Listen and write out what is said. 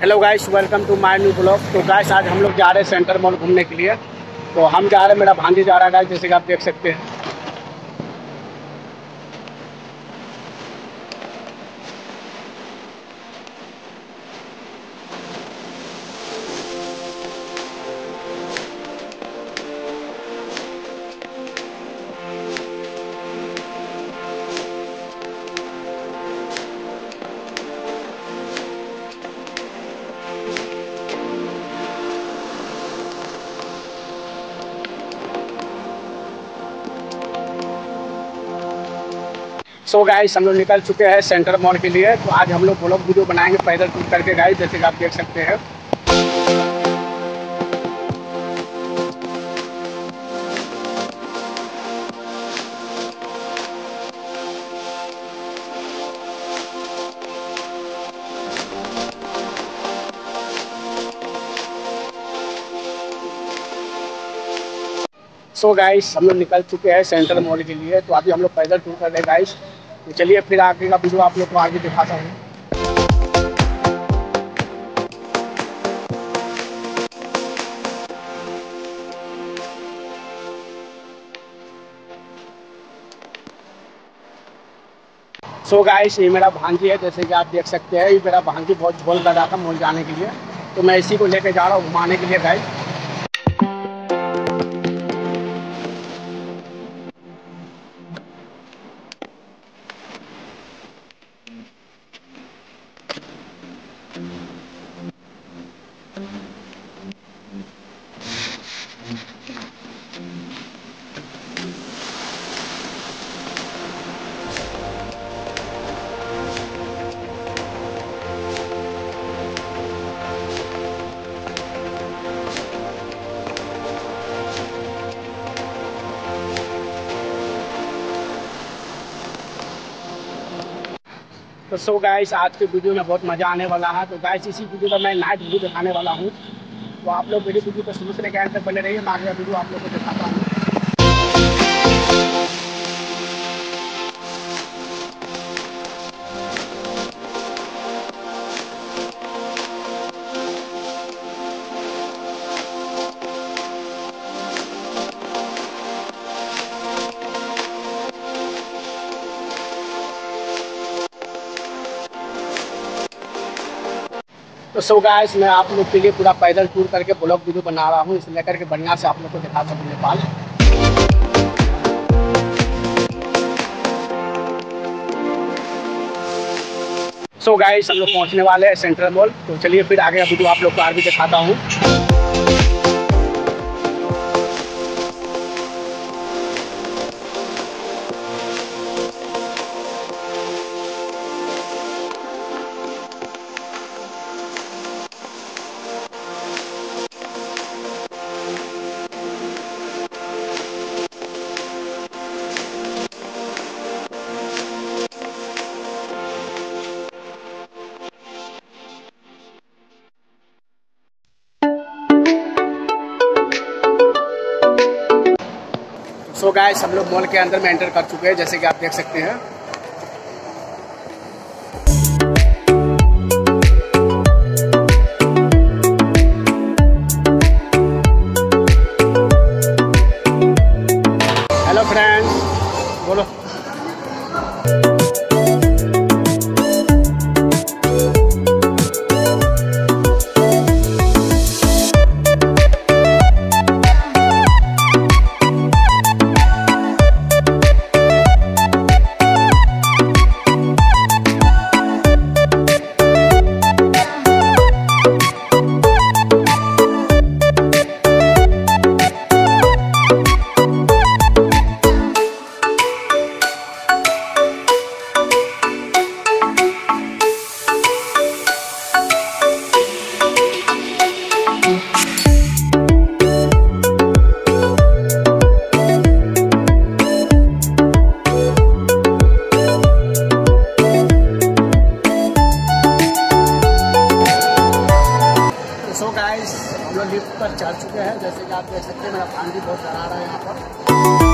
Hello guys, welcome to my new blog. तो guys आज हम लोग जा रहे हैं सेंट्रल मॉल घूमने के लिए। तो हम जा रहे हैं, मेरा भांजी जा रहा है गाइस, जैसे कि आप देख सकते हैं। सो गाइस हम लोग निकल चुके हैं सेंट्रल मॉल के लिए। तो आज हम लोग ब्लॉग वीडियो बनाएंगे पैदल टूर करके गाइस, जैसे कि आप देख सकते हैं। सो गाइस हम लोग निकल चुके हैं सेंट्रल मॉल के लिए। तो अभी हम लोग पैदल टूर कर रहे हैं गाइस। तो चलिए फिर आगे का वीडियो आप लोग को आगे दिखाता हूँ। सो गाइस ये मेरा भांजी है, जैसे कि आप देख सकते हैं। ये मेरा भांजी बहुत झोल कर रहा था मॉल जाने के लिए, तो मैं इसी को लेके जा रहा हूँ घुमाने के लिए गाइस। तो सो गाइस आज के वीडियो में बहुत मज़ा आने वाला है। तो गाइस इसी वीडियो का मैं नाइट व्यू दिखाने वाला हूँ। तो आप लोग मेरी वीडियो को शुरू से लेकर अंत तक बने रहिए, मैं आगे वीडियो आप लोग को दिखाता हूँ। तो सो गाइस मैं आप लोग के लिए पूरा पैदल टूर करके ब्लॉग वीडियो बना रहा हूँ, इसे लेकर के बढ़िया से आप लोग को दिखा सकूँ नेपाल। सो गाइस हम लोग पहुँचने वाले हैं सेंट्रल मॉल। तो चलिए फिर आगे का वीडियो आप लोग को और भी दिखाता हूँ। सो गाइस हम लोग मॉल के अंदर में एंटर कर चुके हैं, जैसे कि आप देख सकते हैं। हेलो फ्रेंड्स बोलो। हम लोग लिफ्ट पर चढ़ चुके हैं, जैसे कि आप देख सकते हैं। मेरा भांजी बहुत डरा रहा है यहाँ पर।